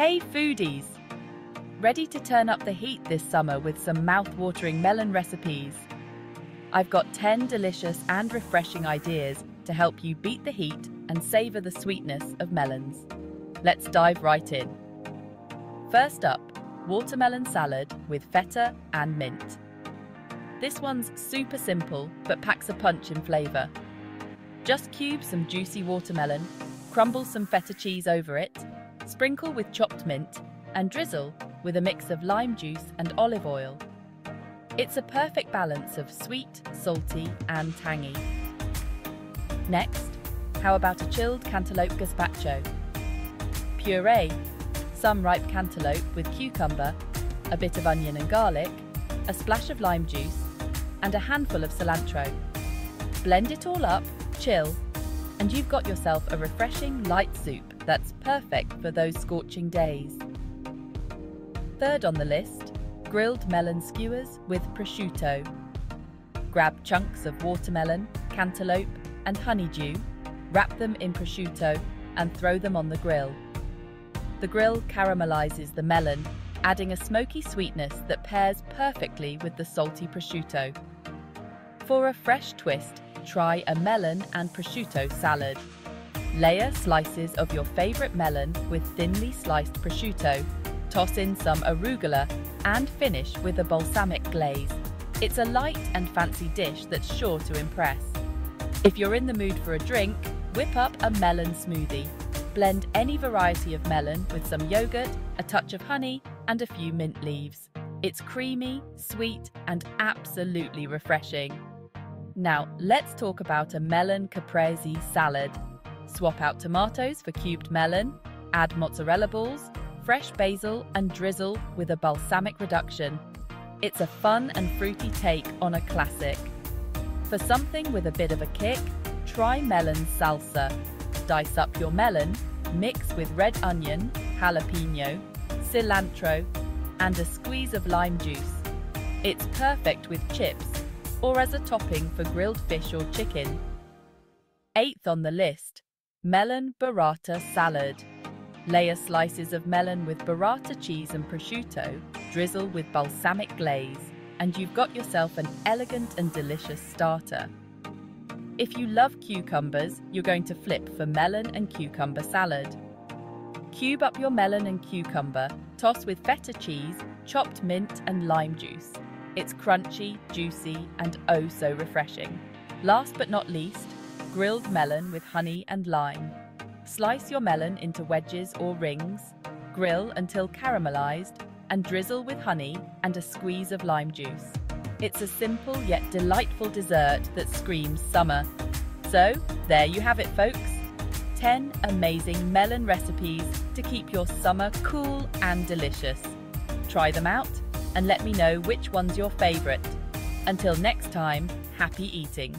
Hey foodies! Ready to turn up the heat this summer with some mouth-watering melon recipes? I've got 10 delicious and refreshing ideas to help you beat the heat and savor the sweetness of melons. Let's dive right in. First up, watermelon salad with feta and mint. This one's super simple but packs a punch in flavor. Just cube some juicy watermelon, crumble some feta cheese over it, sprinkle with chopped mint, and drizzle with a mix of lime juice and olive oil. It's a perfect balance of sweet, salty, and tangy. Next, how about a chilled cantaloupe gazpacho? Puree some ripe cantaloupe with cucumber, a bit of onion and garlic, a splash of lime juice, and a handful of cilantro. Blend it all up, chill, and you've got yourself a refreshing light soup that's perfect for those scorching days. Third on the list, grilled melon skewers with prosciutto. Grab chunks of watermelon, cantaloupe, and honeydew, wrap them in prosciutto, and throw them on the grill. The grill caramelizes the melon, adding a smoky sweetness that pairs perfectly with the salty prosciutto. For a fresh twist, try a melon and prosciutto salad. Layer slices of your favorite melon with thinly sliced prosciutto, toss in some arugula, and finish with a balsamic glaze. It's a light and fancy dish that's sure to impress. If you're in the mood for a drink, whip up a melon smoothie. Blend any variety of melon with some yogurt, a touch of honey, and a few mint leaves. It's creamy, sweet, and absolutely refreshing. Now, let's talk about a melon caprese salad. Swap out tomatoes for cubed melon, add mozzarella balls, fresh basil, and drizzle with a balsamic reduction. It's a fun and fruity take on a classic. For something with a bit of a kick, try melon salsa. Dice up your melon, mix with red onion, jalapeno, cilantro, and a squeeze of lime juice. It's perfect with chips or as a topping for grilled fish or chicken. Eighth on the list, melon burrata salad. Layer slices of melon with burrata cheese and prosciutto, drizzle with balsamic glaze, and you've got yourself an elegant and delicious starter. If you love cucumbers, you're going to flip for melon and cucumber salad. Cube up your melon and cucumber, toss with feta cheese, chopped mint and lime juice. It's crunchy, juicy, and oh so refreshing. Last but not least, grilled melon with honey and lime. Slice your melon into wedges or rings, grill until caramelized, and drizzle with honey and a squeeze of lime juice. It's a simple yet delightful dessert that screams summer. So, there you have it, folks. 10 amazing melon recipes to keep your summer cool and delicious. Try them out and let me know which one's your favorite. Until next time, happy eating.